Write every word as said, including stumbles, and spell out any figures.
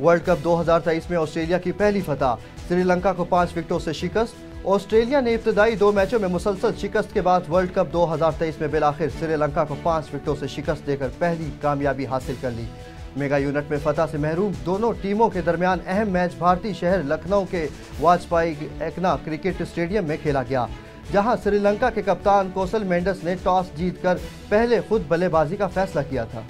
World cup दो हज़ार तेईस में ऑस्ट्रेलिया की पहली फतह, श्रीलंका को पाँच विकेटों से शिकस्त। ऑस्ट्रेलिया ने इब्तदाई दो मैचों में मुसलसल शिकस्त के बाद वर्ल्ड कप दो हज़ार तेईस में बिलाखिर श्रीलंका को पाँच विकेटों से शिकस्त देकर पहली कामयाबी हासिल कर ली। मेगा यूनिट में फतह से महरूम दोनों टीमों के दरमियान अहम मैच भारतीय शहर लखनऊ के वाजपेई एक्ना क्रिकेट स्टेडियम में खेला गया, जहां श्रीलंका के कप्तान कोसल मैंडस ने टॉस जीतकर पहले खुद बल्लेबाजी का फैसला किया था।